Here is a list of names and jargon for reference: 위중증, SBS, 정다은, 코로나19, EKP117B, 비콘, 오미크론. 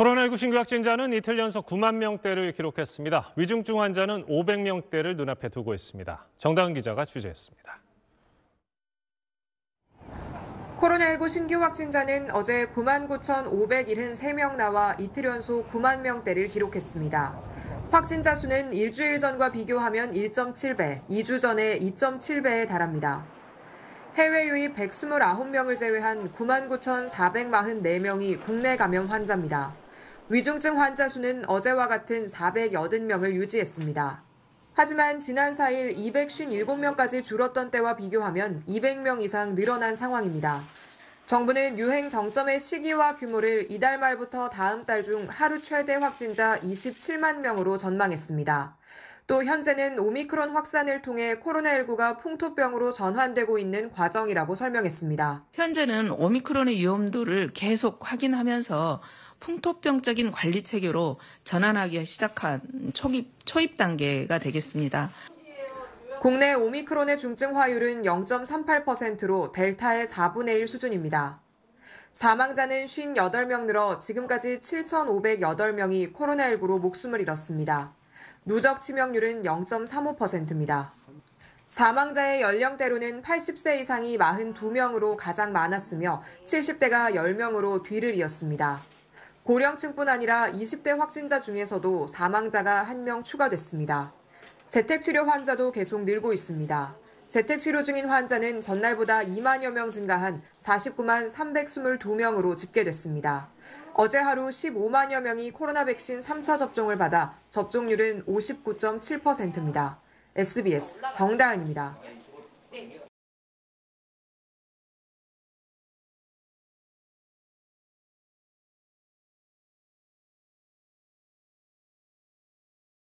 코로나19 신규 확진자는 이틀 연속 9만 명대를 기록했습니다. 위중증 환자는 500명대를 눈앞에 두고 있습니다. 정다은 기자가 취재했습니다. 코로나19 신규 확진자는 어제 99,573명 나와 이틀 연속 9만 명대를 기록했습니다. 확진자 수는 일주일 전과 비교하면 1.7배, 2주 전에 2.7배에 달합니다. 해외 유입 129명을 제외한 99,444명이 국내 감염 환자입니다. 위중증 환자 수는 어제와 같은 480명을 유지했습니다. 하지만 지난 4일 257명까지 줄었던 때와 비교하면 200명 이상 늘어난 상황입니다. 정부는 유행 정점의 시기와 규모를 이달 말부터 다음 달 중 하루 최대 확진자 27만 명으로 전망했습니다. 또 현재는 오미크론 확산을 통해 코로나19가 풍토병으로 전환되고 있는 과정이라고 설명했습니다. 현재는 오미크론의 위험도를 계속 확인하면서 풍토병적인 관리 체계로 전환하기 시작한 초입 단계가 되겠습니다. 국내 오미크론의 중증화율은 0.38%로 델타의 4분의 1 수준입니다. 사망자는 58명 늘어 지금까지 7,508명이 코로나19로 목숨을 잃었습니다. 누적 치명률은 0.35%입니다. 사망자의 연령대로는 80세 이상이 42명으로 가장 많았으며 70대가 10명으로 뒤를 이었습니다. 고령층뿐 아니라 20대 확진자 중에서도 사망자가 1명 추가됐습니다. 재택치료 환자도 계속 늘고 있습니다. 재택치료 중인 환자는 전날보다 2만여 명 증가한 49만 322명으로 집계됐습니다. 어제 하루 15만여 명이 코로나 백신 3차 접종을 받아 접종률은 59.7%입니다. SBS 정다은입니다.